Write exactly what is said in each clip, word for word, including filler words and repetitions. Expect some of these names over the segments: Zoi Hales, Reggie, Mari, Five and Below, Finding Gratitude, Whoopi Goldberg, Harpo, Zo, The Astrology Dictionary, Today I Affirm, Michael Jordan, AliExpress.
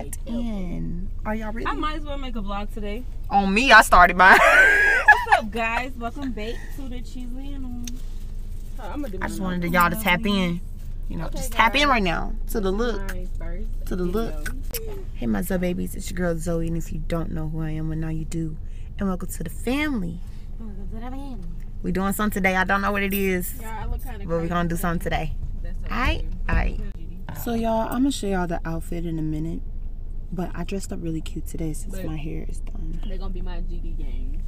packed in. Are y'all ready? I might as well make a vlog today. On me, I started mine. What's up, guys? Welcome back to the Cheesy Animals. Oh, I'm gonna do I just wanted y'all to tap in. You know, okay, just tap guys. in right now to the look. To the look. Hey, my Zoe babies, it's your girl Zoe, and if you don't know who I am, well, now you do. And welcome to the family. Welcome to the family. We doing something today. I don't know what it is, yeah, I look kinda but we're gonna do something today. Alright, alright. So y'all, I'm gonna show y'all the outfit in a minute, but I dressed up really cute today since but my hair is done. They're gonna be my G D gang.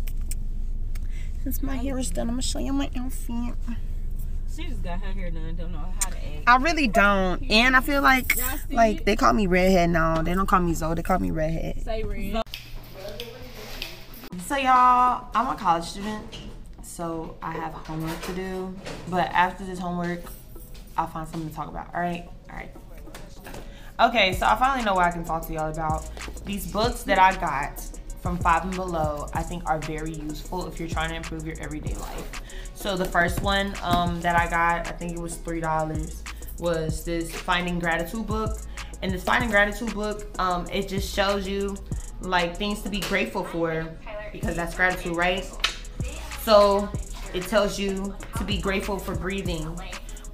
Since my I hair is done, I'm gonna show you my outfit. She just got her hair done. Don't know how to act. I really don't, and I feel like like they call me redhead now. They don't call me Zoe. They call me redhead. Say red. So y'all, I'm a college student, so I have homework to do. But after this homework, I'll find something to talk about. All right, all right. Okay, so I finally know what I can talk to y'all about. These books that I got from Five and Below, I think are very useful if you're trying to improve your everyday life. So the first one um, that I got, I think it was three dollars, was this Finding Gratitude book. And this Finding Gratitude book, um, it just shows you like things to be grateful for because that's gratitude, right? So it tells you to be grateful for breathing,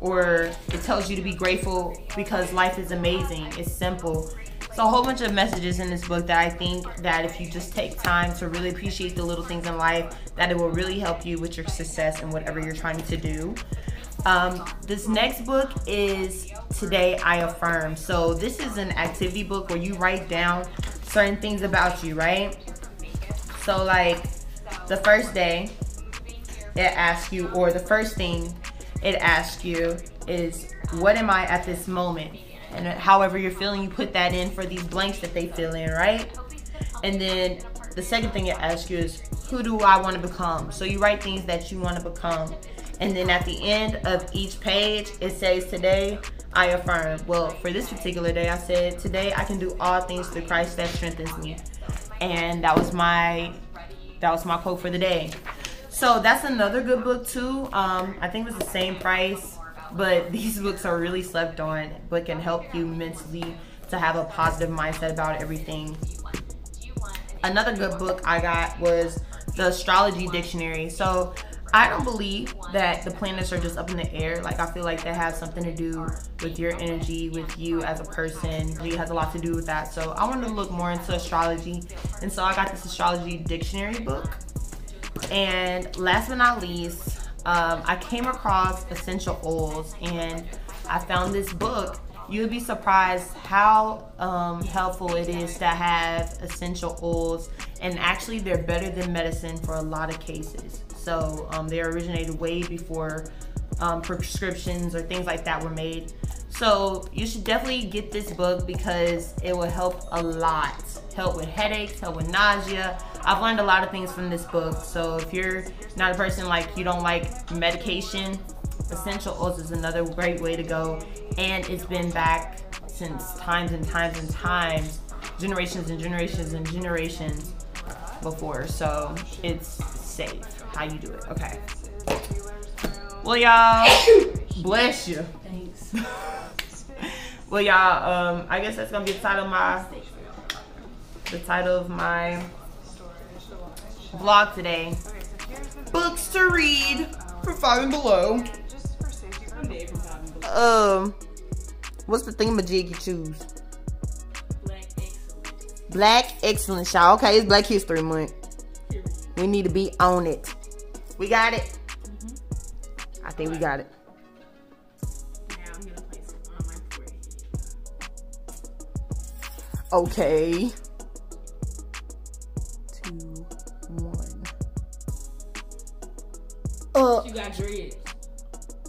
or it tells you to be grateful because life is amazing, it's simple. So a whole bunch of messages in this book that I think that if you just take time to really appreciate the little things in life, that it will really help you with your success and whatever you're trying to do. Um, this next book is Today I Affirm. So this is an activity book where you write down certain things about you, right? So like the first day it asks you, or the first thing it asks you is, what am I at this moment? And however you're feeling, you put that in for these blanks that they fill in, right? And then the second thing it asks you is, who do I want to become? So you write things that you want to become. And then at the end of each page, it says, today I affirm. Well, for this particular day, I said, today I can do all things through Christ that strengthens me. And that was my, that was my quote for the day. So that's another good book too. Um, I think it was the same price. But these books are really slept on, but can help you mentally to have a positive mindset about everything. Another good book I got was The Astrology Dictionary. So I don't believe that the planets are just up in the air. Like, I feel like that has something to do with your energy, with you as a person. It has a lot to do with that. So I wanted to look more into astrology. And so I got this Astrology Dictionary book. And last but not least, Um, I came across essential oils, and I found this book. You'd be surprised how um, helpful it is to have essential oils, and actually they're better than medicine for a lot of cases. So um, they originated way before um, prescriptions or things like that were made. So you should definitely get this book because it will help a lot. Help with headaches, help with nausea. I've learned a lot of things from this book. So if you're not a person like you don't like medication, essential oils is another great way to go. And it's been back since times and times and times, generations and generations and generations before. So it's safe how you do it. Okay. Well, y'all, bless you. Thanks. Well, y'all, um, I guess that's gonna be the title of my the title of my vlog today. Books to read for Five and Below. Um, what's the thingamajig you choose? Black excellence. Black excellence, y'all. Okay, it's Black History Month. We need to be on it. We got it. I think we got it. Okay. Two, one. Uh. You got dreads.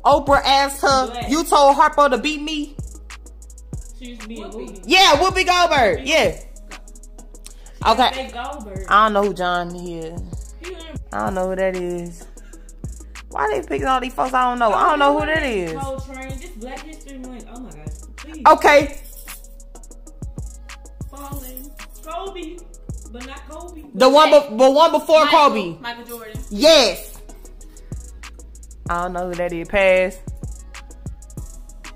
Oprah asked her, Black. You told Harpo to beat me? She used to be Whoopi. Yeah, Whoopi Goldberg. Whoopi. Yeah. She okay. Goldberg. I don't know who John is. I don't know who that is. Why they picking all these folks? I don't know. I don't know who that is. Whole train. This Black History Month. Oh my gosh. Please. Okay. Falling. Kobe. But not Kobe. The but one, be but one before Michael, Kobe. Michael Jordan. Yes. I don't know who that is. Pass.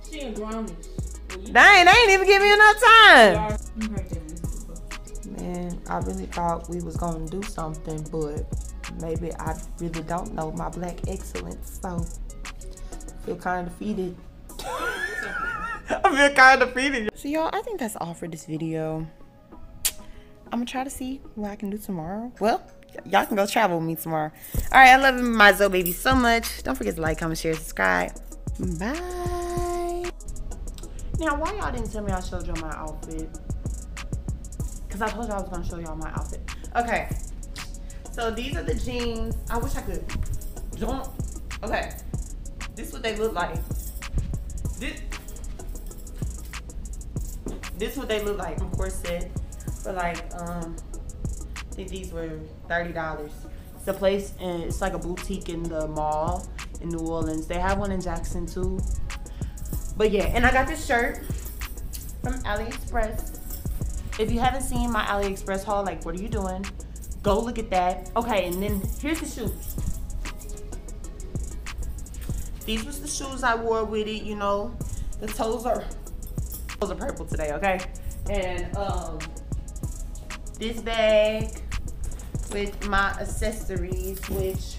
She in Gromit. Dang, they ain't even give me enough time. You heard that. and I really thought we was gonna do something, but maybe I really don't know my black excellence, so I feel kind of defeated. I feel kind of defeated. So y'all, I think that's all for this video. I'm gonna try to see what I can do tomorrow. Well, y'all can go travel with me tomorrow. All right, I love my Zo baby so much. Don't forget to like, comment, share, subscribe. Bye. Now, why y'all didn't tell me I showed y'all my outfit? Because I told y'all I was gonna show y'all my outfit. Okay. So these are the jeans. I wish I could. Don't. Okay. This is what they look like. This. This is what they look like from Corset. For like, um, I think these were thirty dollars. It's a place, and it's like a boutique in the mall in New Orleans. They have one in Jackson too. But yeah, and I got this shirt from AliExpress. If you haven't seen my AliExpress haul, like, what are you doing? Go look at that. Okay, and then here's the shoes. These was the shoes I wore with it, you know. The toes are, toes are purple today, okay? And, um... this bag with my accessories, which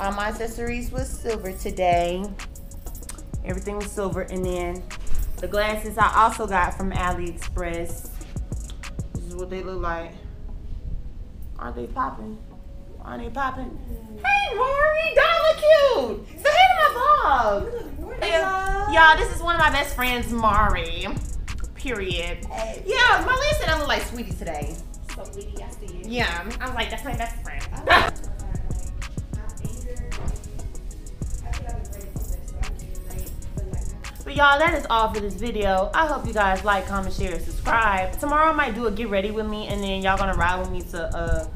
all my accessories was silver today. Everything was silver. And then the glasses I also got from AliExpress. This is what they look like. Aren't they popping? Aren't they popping? Hey, Mari, y'all look cute. Say hey to my vlog. You look gorgeous. Hey, y'all, this is one of my best friends, Mari. Period. Hey. Yeah, my last said I look like Sweetie today. So Sweetie, I see you. Yeah, I was like, that's my best friend. I But y'all, that is all for this video. I hope you guys like, comment, share, and subscribe. Tomorrow I might do a get ready with me, and then y'all gonna ride with me to uh,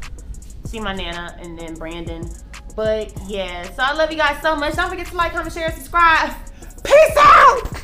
see my Nana and then Brandon. But yeah, so I love you guys so much. Don't forget to like, comment, share, and subscribe. Peace out!